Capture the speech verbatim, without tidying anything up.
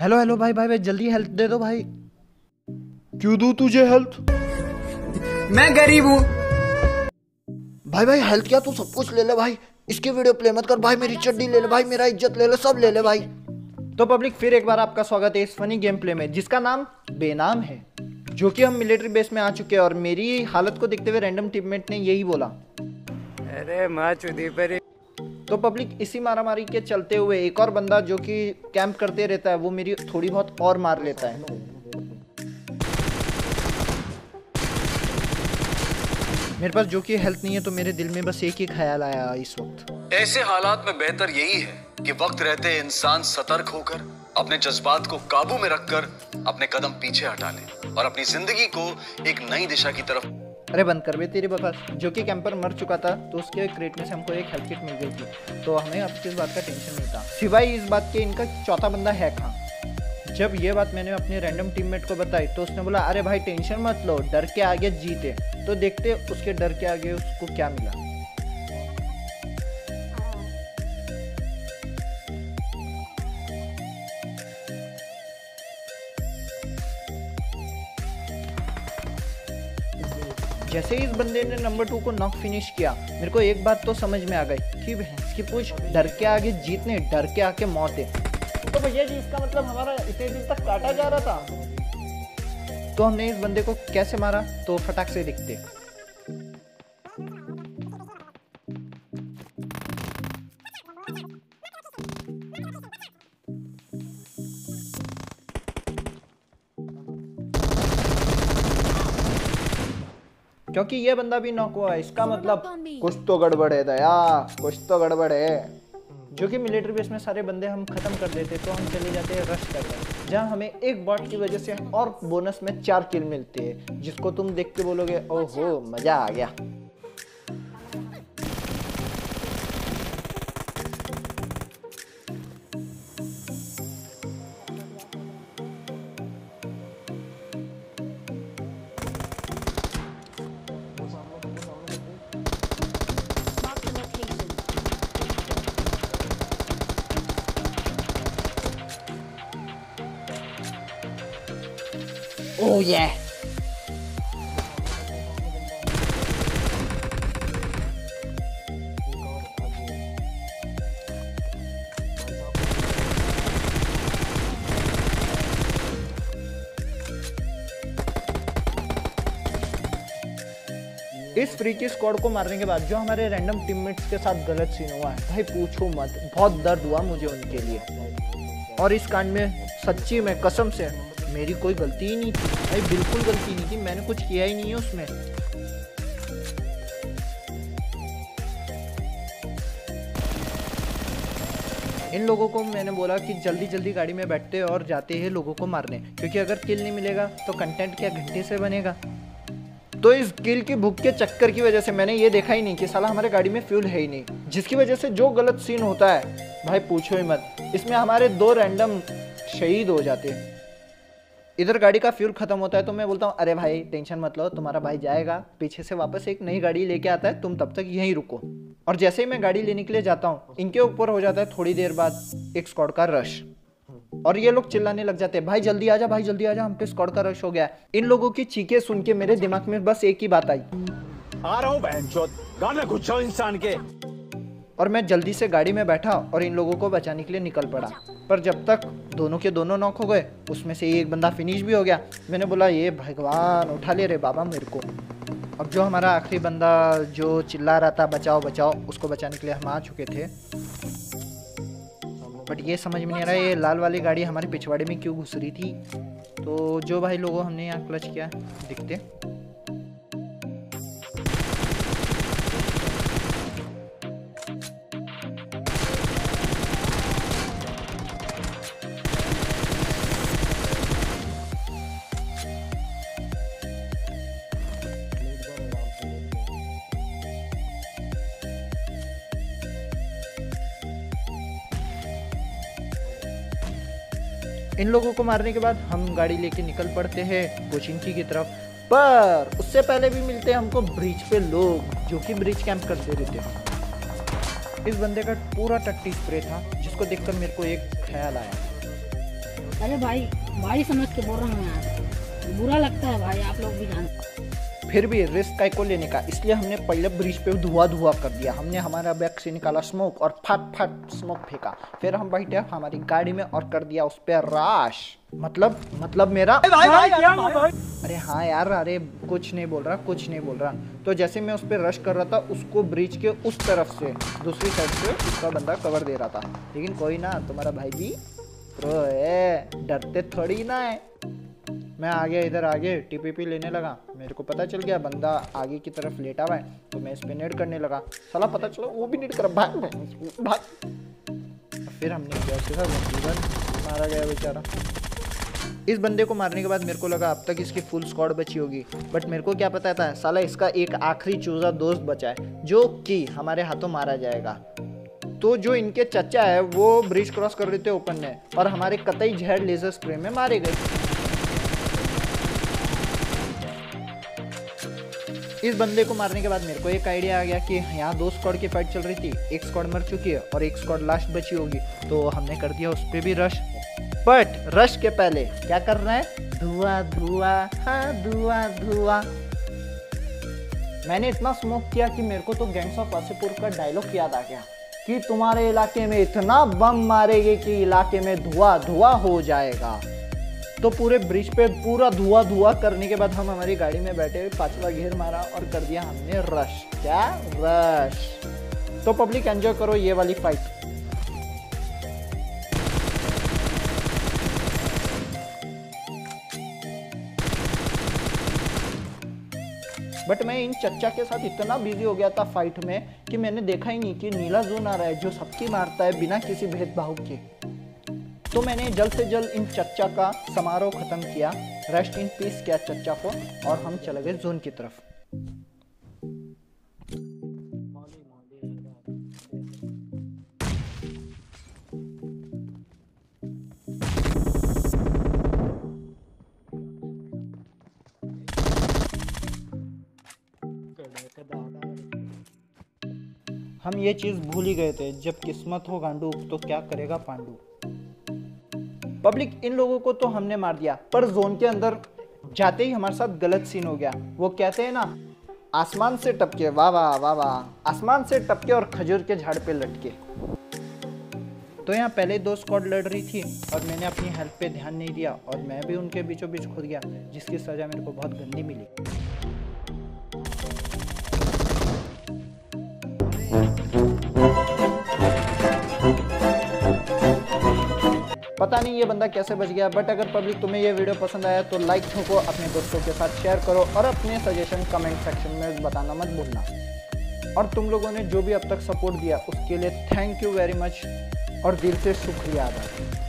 Hello hello भाई भाई भाई जल्दी हेल्प दे दो भाई। क्यों दूं तुझे हेल्प, मैं गरीब हूँ। भाई भाई हेल्प क्या, तू सब कुछ ले ले भाई। इसकी वीडियो प्ले मत कर भाई, मेरी चड्डी ले ले भाई, मेरा इज्जत ले ले, सब ले ले भाई। तो पब्लिक फिर एक बार आपका स्वागत है इस फनी गेम प्ले में, जिसका नाम बेनाम है, जो कि हम मिलिट्री बेस में आ चुके हैं। और मेरी हालत को देखते हुए रैंडम टीममेट ने यही बोला, अरे माँ चुदी पर। तो पब्लिक इसी मारामारी के चलते हुए एक और बंदा जो कि कैंप करते रहता है, वो मेरी थोड़ी बहुत और मार लेता है। मेरे पास जो कि हेल्थ नहीं है, तो मेरे दिल में बस एक ही ख्याल आया इस वक्त। ऐसे हालात में बेहतर यही है कि वक्त रहते इंसान सतर्क होकर अपने जज्बात को काबू में रखकर अपने कदम पीछे हटा ले और अपनी जिंदगी को एक नई दिशा की तरफ। अरे बंद कर बे तेरी बकवास। जो कि कैंपर मर चुका था, तो उसके क्रेट में से हमको एक हेल्थ किट मिल गई थी, तो हमें अब किस बात का टेंशन नहीं था, सिवाय इस बात के इनका चौथा बंदा है कहाँ। जब ये बात मैंने अपने रैंडम टीममेट को बताई, तो उसने बोला, अरे भाई टेंशन मत लो, डर के आगे जीत है। तो देखते उसके डर के आगे उसको क्या मिला। जैसे ही इस बंदे ने नंबर टू को नॉक फिनिश किया, मेरे को एक बात तो समझ में आ गई कि भैंस की पूछ, डर के आगे जीतने, डर के आगे मौत है। तो भैया जी इसका मतलब हमारा इतने दिन तक काटा जा रहा था। तो हमने इस बंदे को कैसे मारा, तो फटाक से दिखते। क्योंकि ये बंदा भी नॉक हुआ है, इसका मतलब कुछ तो गड़बड़ है दया, कुछ तो गड़बड़ है। जो कि मिलिट्री बेस में सारे बंदे हम खत्म कर देते, तो हम चले जाते हैं रश करने, जहाँ हमें एक बॉट की वजह से और बोनस में चार किल मिलती है, जिसको तुम देख के बोलोगे ओहो मजा आ गया। Oh yeah. इस फ्रीकी स्क्वाड को मारने के बाद जो हमारे रैंडम टीममेट्स के साथ गलत सीन हुआ है, भाई पूछो मत, बहुत दर्द हुआ मुझे उनके लिए। और इस कांड में सच्ची में कसम से मेरी कोई गलती ही नहीं थी भाई, बिल्कुल गलती नहीं थी, मैंने कुछ किया ही नहीं है उसमें। इन लोगों को मैंने बोला कि जल्दी जल्दी गाड़ी में बैठते और जाते हैं लोगों को मारने, क्योंकि अगर किल नहीं मिलेगा तो कंटेंट क्या घंटे से बनेगा। तो इस किल की भूख के चक्कर की वजह से मैंने ये देखा ही नहीं कि साला हमारे गाड़ी में फ्यूल है ही नहीं, जिसकी वजह से जो गलत सीन होता है भाई पूछो ही मत, इसमें हमारे दो रैंडम शहीद हो जाते हैं। इधर गाड़ी का फ्यूल खत्म होता है, तो मैं बोलता हूँ, अरे भाई टेंशन मत लो, तुम्हारा भाई जाएगा पीछे से वापस एक नई गाड़ी लेके आता है, तुम तब तक यहीं रुको। और जैसे ही मैं गाड़ी लेने के लिए जाता हूँ, इनके ऊपर हो जाता है थोड़ी देर बाद एक स्क्वाड का रश, और ये लोग चिल्लाने लग जाते हैं, भाई जल्दी आजा, भाई जल्दी आजा, हम पे स्क्वाड का रश हो गया। इन लोगों की चीखें सुन के मेरे दिमाग में बस एक ही बात आई, आ रहा हूँ बहनचोद, गाना घुसाओ इंसान के। और मैं जल्दी से गाड़ी में बैठा और इन लोगों को बचाने के लिए निकल पड़ा। पर जब तक दोनों के दोनों नॉक हो गए, उसमें से एक बंदा फिनिश भी हो गया। मैंने बोला, ये भगवान उठा ले रे बाबा मेरे को। अब जो हमारा आखिरी बंदा जो चिल्ला रहा था बचाओ बचाओ, उसको बचाने के लिए हम आ चुके थे। बट ये समझ में नहीं आ रहा ये लाल वाली गाड़ी हमारे पिछवाड़े में क्यों घुस रही थी। तो जो भाई लोगों हमने यहाँ क्लच किया, दिखते इन लोगों को मारने के बाद हम गाड़ी लेके निकल पड़ते हैं कोचिंग की तरफ। पर उससे पहले भी मिलते हैं हमको ब्रिज पे लोग, जो कि ब्रिज कैंप करते रहते हैं। इस बंदे का पूरा टट्टी स्प्रे था, जिसको देखकर मेरे को एक ख्याल आया, अरे भाई भाई समझ के बोल रहा हूँ यार, बुरा लगता है भाई, आप लोग भी जानते। फिर भी रिस्क का को लेने का, इसलिए हमने पहले ब्रिज पे धुआं धुआं कर दिया। हमने हमारा बैग से निकाला स्मोक और फट फट स्मोक फेंका। फिर हम बैठे हमारी गाड़ी में और कर दिया उस पर राश। मतलब मतलब मेरा भाई, भाई, भाई, भाई, भाई। अरे हाँ यार, अरे कुछ नहीं बोल रहा, कुछ नहीं बोल रहा। तो जैसे मैं उस पर रश कर रहा था, उसको ब्रिज के उस तरफ से दूसरी साइड से उसका बंदा कवर दे रहा था। लेकिन कोई ना, तुम्हारा भाई भी प्रो है, डरते थोड़ी ना है। मैं आगे इधर आगे टीपीपी लेने लगा। मेरे को पता चल गया बंदा आगे की तरफ लेटा हुआ है, तो मैं इस पर नेट करने लगा। साला पता चला वो भी नेट कर, भाग भाग। फिर हमने क्या मारा गया बेचारा। इस बंदे को मारने के बाद मेरे को लगा अब तक इसकी फुल स्क्वाड बची होगी, बट मेरे को क्या पता था साला इसका एक आखिरी चूजा दोस्त बचा है जो कि हमारे हाथों मारा जाएगा। तो जो इनके चचा है वो ब्रिज क्रॉस कर रहे थे ओपन में, और हमारे कतई जहर लेजर स्प्रे में मारे गए। इस बंदे को मारने के बाद मेरे को एक आइडिया आ गया कि यहाँ दो स्क्वाड की फाइट चल रही थी, एक स्क्वाड मर चुकी है और एक स्क्वाड लास्ट बची होगी। तो हमने कर दिया उस पर भी रश, बट रश के पहले क्या करना है, धुआं धुआं, हाँ धुआं धुआं। मैंने इतना स्मोक किया कि मेरे को तो गैंग्स ऑफ वासेपुर का डायलॉग याद आ गया कि तुम्हारे इलाके में इतना बम मारेंगे कि इलाके में धुआं धुआं हो जाएगा। तो पूरे ब्रिज पे पूरा धुआं धुआं करने के बाद हम हमारी गाड़ी में बैठे, पांचवा घेर मारा और कर दिया हमने रश। क्या रश, तो पब्लिक एंजॉय करो ये वाली फाइट। बट मैं इन चच्चा के साथ इतना बिजी हो गया था फाइट में कि मैंने देखा ही नहीं कि नीला जोन आ रहा है जो सबकी मारता है बिना किसी भेदभाव के। तो मैंने जल्द से जल्द इन चच्चा का समारोह खत्म किया, रेस्ट इन पीस किया चच्चा को, और हम चले गए जोन की तरफ। हम ये चीज़ भूल ही गए थे, जब किस्मत हो गांडू तो क्या करेगा पांडू। पब्लिक, इन लोगों को तो हमने मार दिया, पर जोन के अंदर जाते ही हमारे साथ गलत सीन हो गया। वो कहते हैं ना, आसमान से टपके वाह वाह वाह वाह, आसमान से टपके और खजूर के झाड़ पे लटके। तो यहाँ पहले दो स्क्वाड लड़ रही थी और मैंने अपनी हेल्थ पे ध्यान नहीं दिया और मैं भी उनके बीचों बीच खुद गया, जिसकी सजा मेरे को बहुत गंदी मिली। पता नहीं ये बंदा कैसे बच गया, बट अगर पब्लिक तुम्हें ये वीडियो पसंद आया तो लाइक ठोको, अपने दोस्तों के साथ शेयर करो और अपने सजेशन कमेंट सेक्शन में बताना मत भूलना। और तुम लोगों ने जो भी अब तक सपोर्ट दिया उसके लिए थैंक यू वेरी मच और दिल से शुक्रिया अदा।